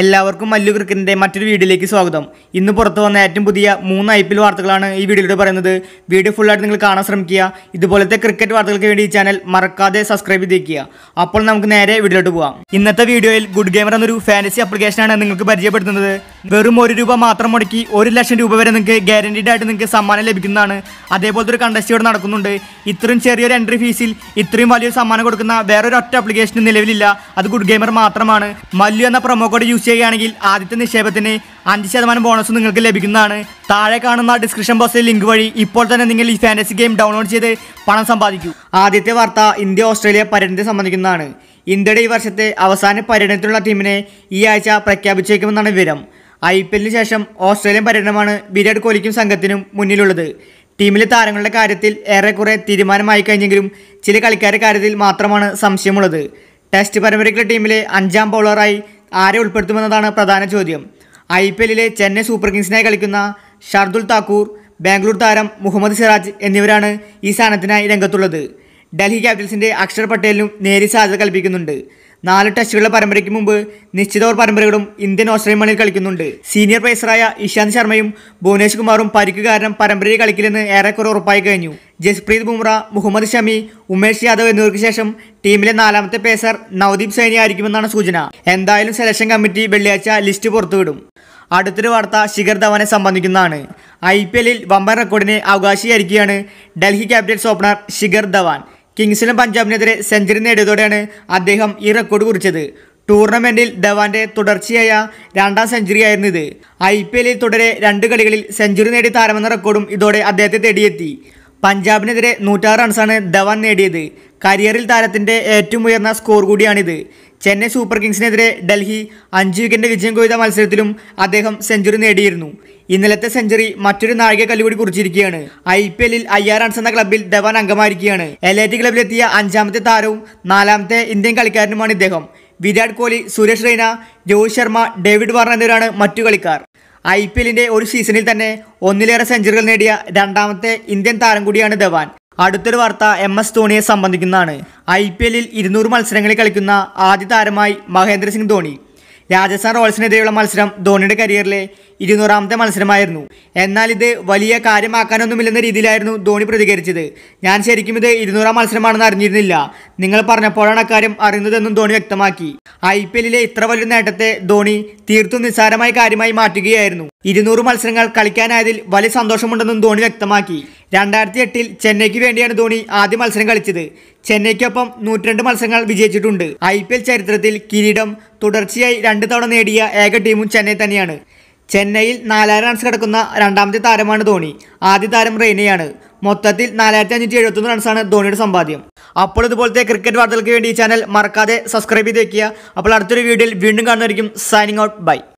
എല്ലാവർക്കും മല്ലു ക്രിക്കറ്റിന്റെ മറ്റൊരു വീഡിയോയിലേക്ക് സ്വാഗതം. ഇന്ന് പുറത്തു വന്ന ഏറ്റവും പുതിയ 3 IPL വാർത്തകളാണ് ഈ വീഡിയോയിൽ പറയുന്നത്. വീഡിയോ ഫുൾ ആയിട്ട് നിങ്ങൾ കാണാൻ ശ്രമിക്കുക. ഇതുപോലത്തെ ക്രിക്കറ്റ് വാർത്തകൾക്ക് വേണ്ടി ഈ ചാനൽ മറക്കാതെ സബ്സ്ക്രൈബ് ചെയ്യേക്കുക. അപ്പോൾ നമുക്ക് നേരെ വീഡിയോയിലോട്ട് പോകാം. ഇന്നത്തെ വീഡിയോയിൽ ഗുഡ് ഗെയിമർ എന്നൊരു ഫാൻസി ആപ്ലിക്കേഷൻ ആണ് നിങ്ങൾക്ക് പരിചയപ്പെടുത്തുന്നത്. വെറും 1 രൂപ മാത്രം മുടക്കി 1 ലക്ഷം രൂപ വരെ നിങ്ങൾക്ക് ഗ്യാരണ്ടീഡ് ആയിട്ട് നിങ്ങൾക്ക് സമ്മാനം ലഭിക്കുന്നതാണ്. അതേപോലത്തെ ഒരു കണ്ടസ്റ്റ് ഇവിടെ നടക്കുന്നുണ്ട്. ഇത്രയും ചെറിയൊരു എൻട്രി ഫീസിൽ ഇത്രയും വലിയൊരു സമ്മാനം കൊടുക്കുന്ന വേറൊരു ഒറ്റ ആപ്ലിക്കേഷനും നിലവിലില്ല. അത് ഗുഡ് ഗെയിമർ മാത്രമാണ്. മല്ലു എന്ന പ്രൊമോ കോഡ് യൂസ് ചെയ്യുകയാണെങ്കിൽ ആദ്യത്തെ നിക്ഷേപത്തിന് 5% ബോണസ് നിങ്ങൾക്ക് ലഭിക്കുന്നതാണ്. താഴെ കാണുന്ന ഡിസ്ക്രിപ്ഷൻ ബോക്സിലെ ലിങ്ക് വഴി ഇപ്പോൾ തന്നെ നിങ്ങൾ ഈ ഫാൻറ്റസി ഗെയിം ഡൗൺലോഡ് ചെയ്ത് പണം സമ്പാദിക്കൂ. ആദ്യത്തെ വാർത്ത ഇന്ത്യ ഓസ്ട്രേലിയ പര്യടനത്തെ സംബന്ധിക്കുന്നതാണ്. ഇന്ത്യയുടെ ഈ വർഷത്തെ അവസാന പര്യടനത്തിലുള്ള ടീമിനെ ഈ ആഴ്ച പ്രഖ്യാപിച്ചേക്കുമെന്നാണ് വിവരം. IPLന് ശേഷം ഓസ്ട്രേലിയൻ പര്യടനമാണ് വിരാട് കോഹ്ലിക്കും സംഘത്തിനും മുന്നിലുള്ളത്. ടീമിലെ താരങ്ങളുടെ കാര്യത്തിൽ ഏറെക്കുറെ തീരുമാനമായി കഴിഞ്ഞെങ്കിലും ചില കളിക്കാരുടെ കാര്യത്തിൽ മാത്രമാണ് സംശയമുള്ളത്. ടെസ്റ്റ് പരമ്പരയ്ക്കുള്ള ടീമിലെ 5ാം ബൗളറായി ആരെ ഉൾപ്പെടുത്തുമെന്നതാണ് പ്രധാന ചോദ്യം. IPLലെ ചെന്നൈ സൂപ്പർ കിങ്സിനായി കളിക്കുന്ന ഷർദുൽ താക്കൂർ, ബാംഗ്ലൂർ താരം മുഹമ്മദ് സിറാജ് എന്നിവരാണ് ഈ സ്ഥാനത്തിനായി രംഗത്തുള്ളത്. ഡൽഹി ക്യാപിറ്റൽസിൻ്റെ അക്ഷർ പട്ടേലിനും നേരിയ സാധ്യത കൽപ്പിക്കുന്നുണ്ട്. 4 ടെസ്റ്റുകളുടെ പരമ്പരയ്ക്ക് മുമ്പ് നിശ്ചിത ഓവർ പരമ്പരകളും ഇന്ത്യൻ ഓസ്ട്രേലിയൻ മണ്ണിൽ കളിക്കുന്നുണ്ട്. സീനിയർ പേസറായ ഇഷാൻ ശർമ്മയും ഭുവനേശ്വർ കുമാറും പരിക്ക് കാരണം പരമ്പരയിൽ കളിക്കില്ലെന്ന് ഏറെക്കുറെ ഉറപ്പായി കഴിഞ്ഞു. ജസ്പ്രീത് ബുംറ, മുഹമ്മദ് ഷമി, ഉമേഷ് യാദവ് എന്നിവർക്ക് ശേഷം ടീമിലെ 4ാമത്തെ പേസർ നവദീപ് സൈനി ആയിരിക്കുമെന്നാണ് സൂചന. എന്തായാലും സെലക്ഷൻ കമ്മിറ്റി വെള്ളിയാഴ്ച ലിസ്റ്റ് പുറത്തുവിടും. അടുത്തൊരു വാർത്ത ശിഖർ ധവാനെ സംബന്ധിക്കുന്നതാണ്. IPLൽ വമ്പൻ റെക്കോർഡിനെ അവകാശിയായിരിക്കുകയാണ് ഡൽഹി ക്യാപിറ്റൽസ് ഓപ്പണർ ശിഖർ ധവാൻ. കിങ്സിലും പഞ്ചാബിനെതിരെ സെഞ്ചുറി നേടിയതോടെയാണ് അദ്ദേഹം ഈ റെക്കോർഡ് കുറിച്ചത്. ടൂർണമെൻറ്റിൽ ധവാൻ്റെ തുടർച്ചയായ 2ാം സെഞ്ചുറിയായിരുന്നു ഇത്. IPLൽ തുടരെ 2 കളികളിൽ സെഞ്ചുറി നേടിയ താരമെന്ന റെക്കോർഡും ഇതോടെ അദ്ദേഹത്തെ തേടിയെത്തി. പഞ്ചാബിനെതിരെ 106 റൺസാണ് ധവാൻ നേടിയത്. കരിയറിൽ താരത്തിൻ്റെ ഏറ്റവും ഉയർന്ന സ്കോർ കൂടിയാണിത്. ചെന്നൈ സൂപ്പർ കിങ്സിനെതിരെ ഡൽഹി 5 വിക്കറ്റിൻ്റെ വിജയം കൊയ്ത മത്സരത്തിലും അദ്ദേഹം സെഞ്ചുറി നേടിയിരുന്നു. ഇന്നലത്തെ സെഞ്ചുറി മറ്റൊരു നാഴികക്കല്ല് കൂടി കുറിച്ചിരിക്കുകയാണ്. IPLൽ 5000 റൺസ് എന്ന ക്ലബ്ബിൽ ധവാൻ അംഗമായിരിക്കുകയാണ്. LAT ക്ലബ്ബിലെത്തിയ 5ാമത്തെ താരവും 4ാമത്തെ ഇന്ത്യൻ കളിക്കാരനുമാണ് ഇദ്ദേഹം. വിരാട് കോഹ്ലി, സുരേഷ് റെയ്ന, രോഹിത് ശർമ്മ, ഡേവിഡ് വാർണർ എന്നിവരാണ് മറ്റു കളിക്കാർ. IPLന്റെ ഒരു സീസണിൽ തന്നെ 1ലേറെ സെഞ്ചുറികൾ നേടിയ 2ാമത്തെ ഇന്ത്യൻ താരം കൂടിയാണ് ധവാൻ. അടുത്തൊരു വാർത്ത MS ധോണിയെ സംബന്ധിക്കുന്നതാണ്. IPLൽ 200 മത്സരങ്ങളിൽ കളിക്കുന്ന ആദ്യ താരമായി മഹേന്ദ്ര സിംഗ് ധോണി. രാജസ്ഥാൻ റോയൽസിനെതിരെയുള്ള മത്സരം ധോണിയുടെ കരിയറിലെ 200ാമത്തെ മത്സരമായിരുന്നു. എന്നാൽ ഇത് വലിയ കാര്യമാക്കാനൊന്നുമില്ലെന്ന രീതിയിലായിരുന്നു ധോണി പ്രതികരിച്ചത്. ഞാൻ ശരിക്കും ഇത് 200ാം മത്സരമാണെന്ന് അറിഞ്ഞിരുന്നില്ല. നിങ്ങൾ പറഞ്ഞപ്പോഴാണ് അക്കാര്യം അറിയുന്നതെന്നും ധോണി വ്യക്തമാക്കി. IPLലെ ഇത്ര വലിയൊരു നേട്ടത്തെ ധോണി തീർത്തും നിസ്സാരമായ കാര്യമായി മാറ്റുകയായിരുന്നു. 200 മത്സരങ്ങൾ കളിക്കാനായതിൽ വലിയ സന്തോഷമുണ്ടെന്നും ധോണി വ്യക്തമാക്കി. 2008ൽ ചെന്നൈക്ക് വേണ്ടിയാണ് ധോണി ആദ്യ മത്സരം കളിച്ചത്. ചെന്നൈക്കൊപ്പം 102 മത്സരങ്ങൾ വിജയിച്ചിട്ടുണ്ട്. IPL ചരിത്രത്തിൽ കിരീടം തുടർച്ചയായി 2 തവണ നേടിയ ഏക ടീമും ചെന്നൈ തന്നെയാണ്. ചെന്നൈയിൽ 4000 റൺസ് കടക്കുന്ന 2ാമത്തെ താരമാണ് ധോണി. ആദ്യ താരം റെയ്നയാണ്. മൊത്തത്തിൽ 4571 റൺസാണ് ധോണിയുടെ സമ്പാദ്യം. അപ്പോൾ ഇതുപോലത്തെ ക്രിക്കറ്റ് വാർത്തകൾക്ക് വേണ്ടി ഈ ചാനൽ മറക്കാതെ സബ്സ്ക്രൈബ് ചെയ്ത് വയ്ക്കുക. അപ്പോൾ അടുത്തൊരു വീഡിയോയിൽ വീണ്ടും കാണുന്നതായിരിക്കും. Signing out, by.